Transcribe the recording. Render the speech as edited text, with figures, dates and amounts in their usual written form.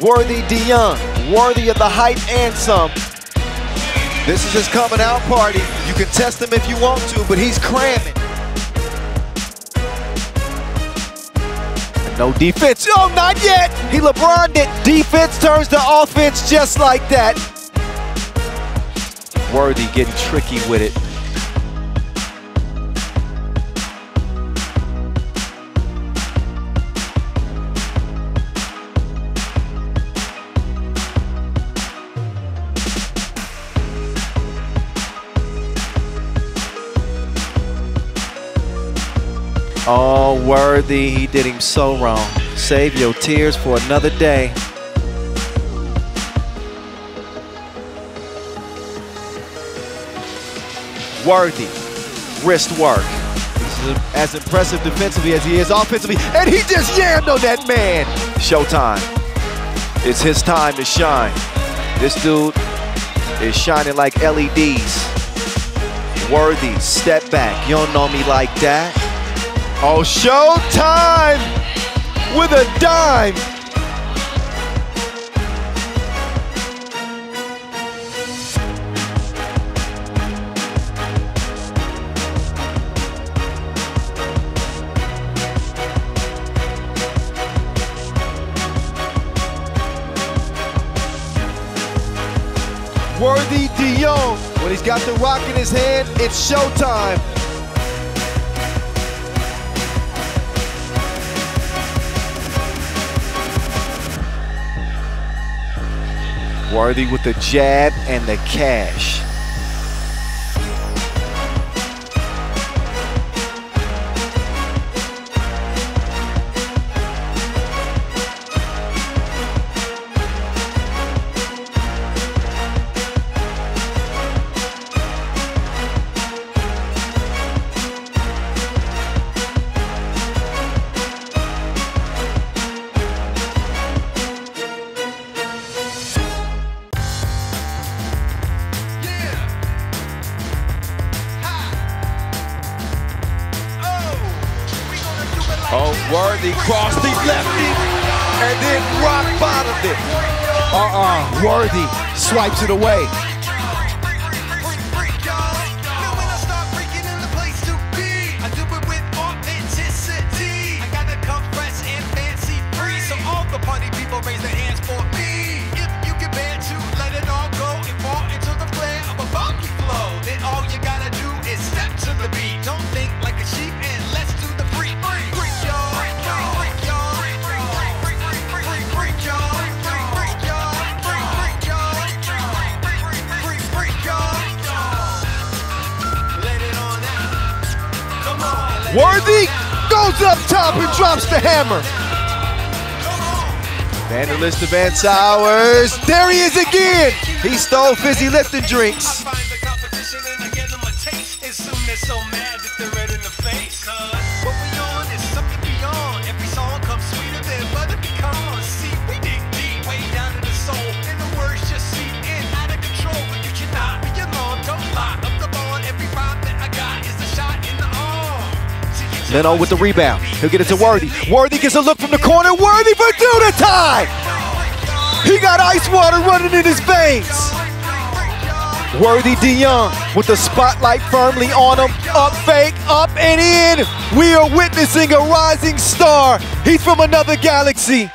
Worthy de Jong, worthy of the hype and some. This is his coming out party. You can test him if you want to, but he's cramming. No defense. Oh, not yet. He LeBron'd it. Defense turns to offense just like that. Worthy getting tricky with it. Oh, Worthy, he did him so wrong. Save your tears for another day. Worthy, wrist work. This is as impressive defensively as he is offensively, and he just yammed on that man. Showtime. It's his time to shine. This dude is shining like LEDs. Worthy, step back. You don't know me like that. Oh, showtime with a dime. Worthy de Jong, when he's got the rock in his hand, it's showtime. Worthy with the jab and the cash. Oh, Worthy crossed the lefty and then rock bottomed it. Worthy swipes it away. Worthy goes up top and drops the hammer. Vanderlist to Van Sowers. There he is again. He stole fizzy lifting drinks. Leno with the rebound. He'll get it to Worthy. Worthy gets a look from the corner. Worthy for do the tie. He got ice water running in his veins. Worthy de Jong with the spotlight firmly on him. Up fake, up and in. We are witnessing a rising star. He's from another galaxy.